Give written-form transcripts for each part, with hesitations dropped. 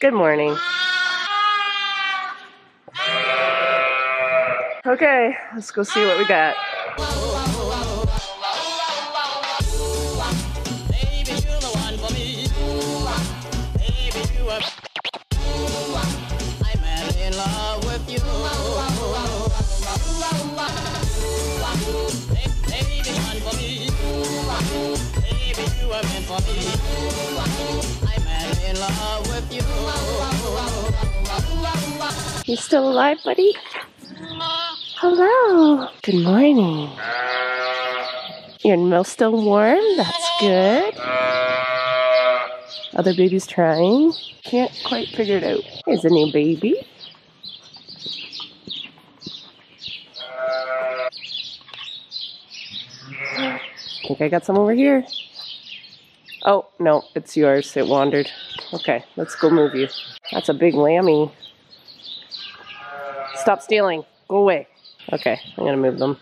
Good morning. Okay, let's go see what we got. You still alive, buddy? Hello. Good morning. Your milk's still warm? That's good. Other baby's trying. Can't quite figure it out. Here's a new baby. I think I got some over here. Oh, no, it's yours. It wandered. Okay, let's go move you. That's a big lammy. Stop stealing. Go away. Okay, I'm gonna move them.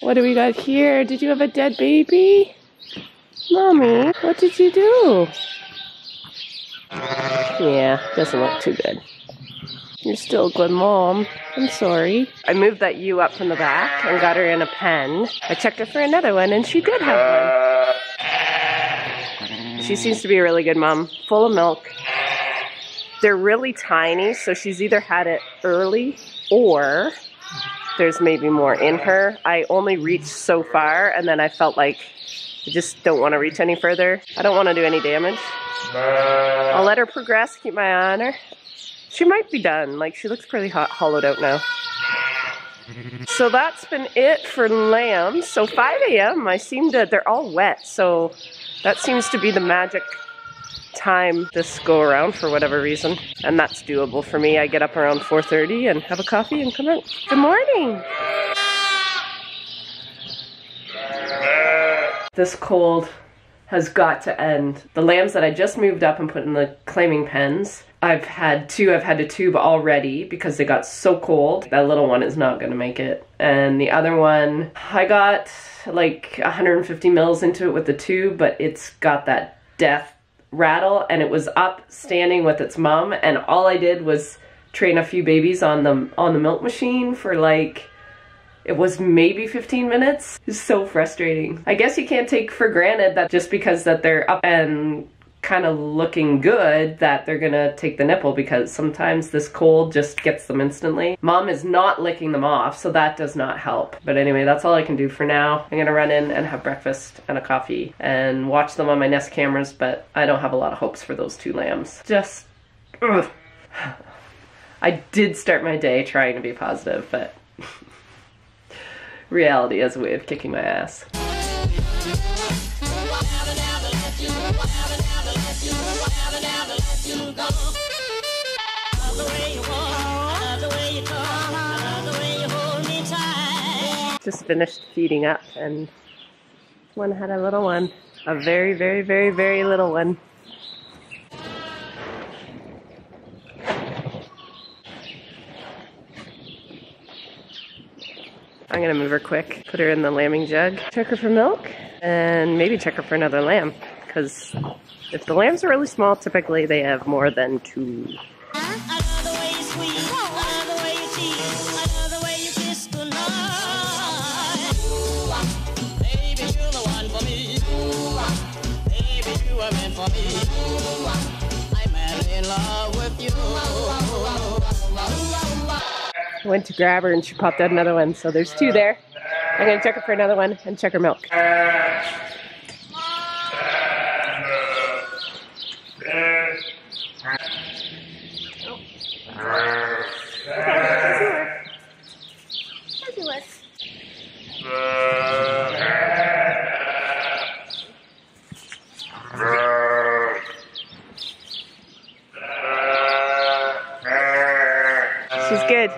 What do we got here? Did you have a dead baby? Mommy, what did you do? Yeah, doesn't look too good. You're still a good mom. I'm sorry. I moved that ewe up from the back and got her in a pen. I checked her for another one and she did have one. She seems to be a really good mom. Full of milk. They're really tiny, so she's either had it early or there's maybe more in her. I only reached so far and then I felt like I just don't want to reach any further. I don't want to do any damage. I'll let her progress, keep my eye on her. She might be done, like she looks pretty hollowed out now. So that's been it for lambs. So 5 AM, I seem to, they're all wet. So that seems to be the magic time this go around for whatever reason, and that's doable for me. I get up around 4:30 and have a coffee and come out. Good morning. This cold has got to end. The lambs that I just moved up and put in the claiming pens, I've had to tube already because they got so cold. That little one is not gonna make it. And the other one, I got like 150 mils into it with the tube, but it's got that death rattle and it was up standing with its mom, and all I did was train a few babies on the milk machine for like, it was maybe 15 minutes. It's so frustrating. I guess you can't take for granted that just because that they're up and kind of looking good that they're gonna take the nipple, because sometimes this cold just gets them instantly. Mom is not licking them off, so that does not help. But anyway, that's all I can do for now. I'm gonna run in and have breakfast and a coffee and watch them on my Nest cameras, but I don't have a lot of hopes for those two lambs. Just, ugh. I did start my day trying to be positive, but reality is a way of kicking my ass. Just finished feeding up and one had a little one. A very, very, very, very little one. I'm gonna move her quick, put her in the lambing jug, check her for milk, and maybe check her for another lamb, because if the lambs are really small, typically they have more than two. I went to grab her and she popped out another one, so there's two there. I'm gonna check her for another one and check her milk. This is good.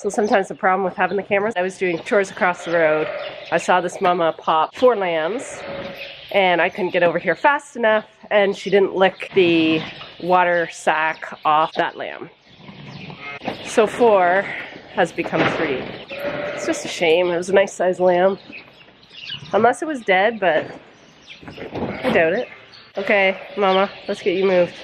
So sometimes the problem with having the cameras, I was doing chores across the road. I saw this mama pop 4 lambs and I couldn't get over here fast enough, and she didn't lick the water sack off that lamb. So 4 has become 3. It's just a shame. It was a nice sized lamb. Unless it was dead, but I doubt it. Okay, mama, let's get you moved.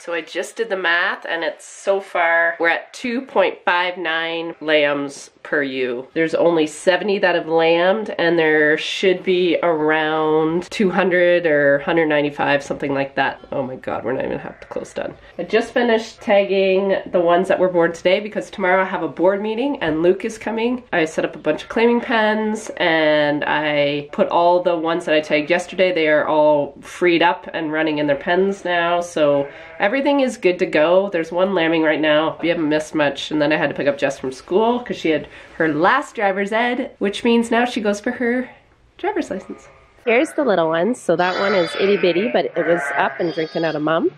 So I just did the math, and it's so far, we're at 2.59 lambs per ewe. There's only 70 that have lambed, and there should be around 200 or 195, something like that. Oh my God, we're not even half close done. I just finished tagging the ones that were born today because tomorrow I have a board meeting and Luke is coming. I set up a bunch of claiming pens, and I put all the ones that I tagged yesterday, they are all freed up and running in their pens now, so everything is good to go. There's one lambing right now. We haven't missed much. And then I had to pick up Jess from school because she had her last driver's ed, which means now she goes for her driver's license. Here's the little one. So that one is itty bitty, but it was up and drinking out of mum.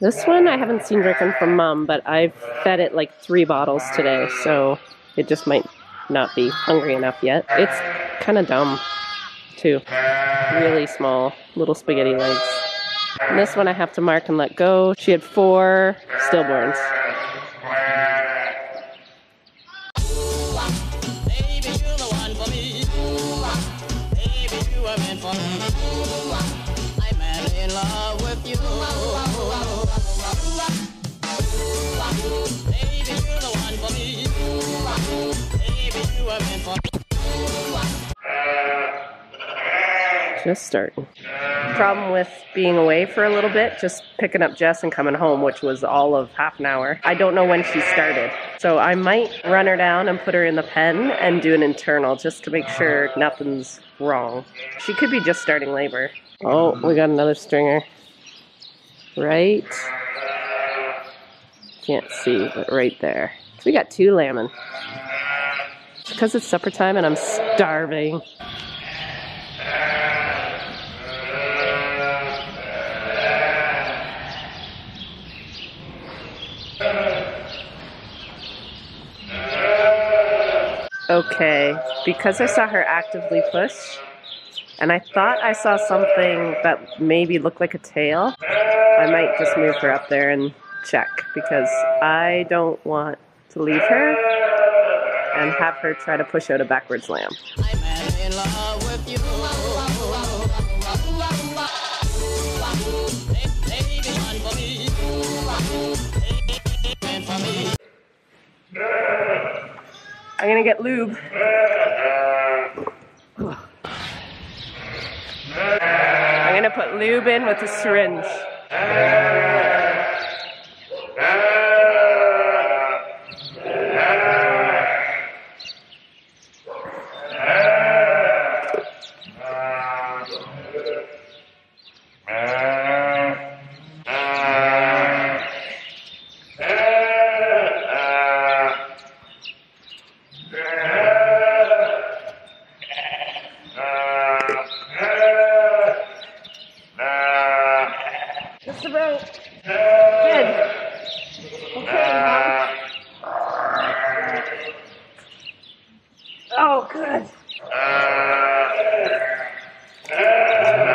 This one I haven't seen drinking from mum, but I've fed it like 3 bottles today, so it just might not be hungry enough yet. It's kind of dumb too. Really small little spaghetti legs. And this one I have to mark and let go. She had 4 stillborns. Just starting. Problem with being away for a little bit, just picking up Jess and coming home, which was all of half an hour. I don't know when she started. So I might run her down and put her in the pen and do an internal just to make sure nothing's wrong. She could be just starting labor. Oh, we got another stringer. Right. Can't see, but right there. So we got 2 lambing. It's because it's supper time and I'm starving. Okay, because I saw her actively push, and I thought I saw something that maybe looked like a tail, I might just move her up there and check, because I don't want to leave her and have her try to push out a backwards lamb. I'm in love with you. I'm gonna get lube. I'm gonna put lube in with a syringe. Oh, good.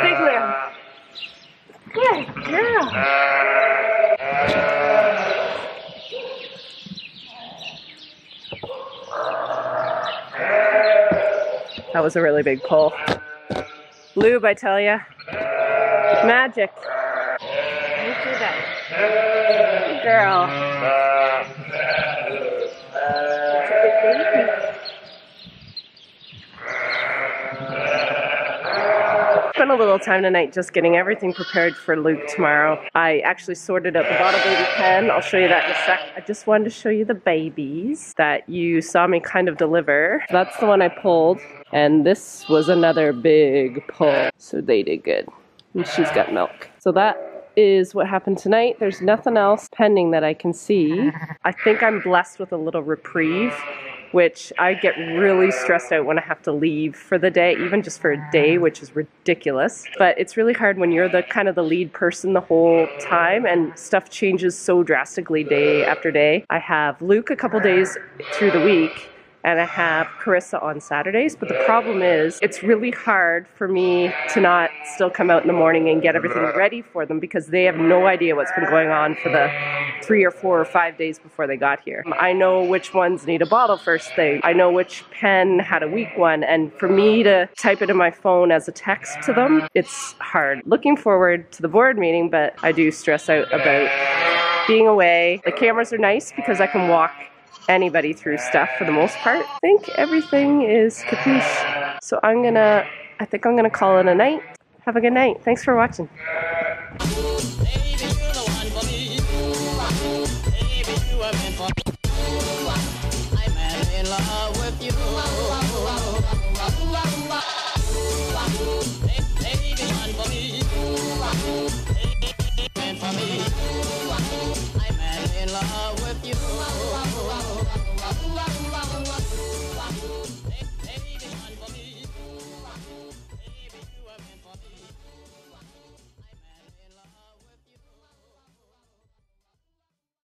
Big limb. Good girl. That was a really big pull. Lube, I tell ya. Magic. Good girl. Spent a little time tonight just getting everything prepared for Luke tomorrow. I actually sorted out the bottle baby pen. I'll show you that in a sec. I just wanted to show you the babies that you saw me kind of deliver. That's the one I pulled, and this was another big pull. So they did good. and she's got milk. So that is what happened tonight. There's nothing else pending that I can see. I think I'm blessed with a little reprieve, which I get really stressed out when I have to leave for the day, even just for a day, which is ridiculous. But it's really hard when you're the kind of the lead person the whole time and stuff changes so drastically day after day. I have Luke a couple days through the week and I have Carissa on Saturdays. But the problem is it's really hard for me to not still come out in the morning and get everything ready for them because they have no idea what's been going on for the 3 or 4 or 5 days before they got here. I know which ones need a bottle first thing. I know which pen had a weak one, and for me to type it in my phone as a text to them, it's hard. Looking forward to the board meeting, but I do stress out about being away. The cameras are nice because I can walk anybody through stuff for the most part. I think everything is capiche. So I think I'm gonna call it a night. Have a good night. Thanks for watching.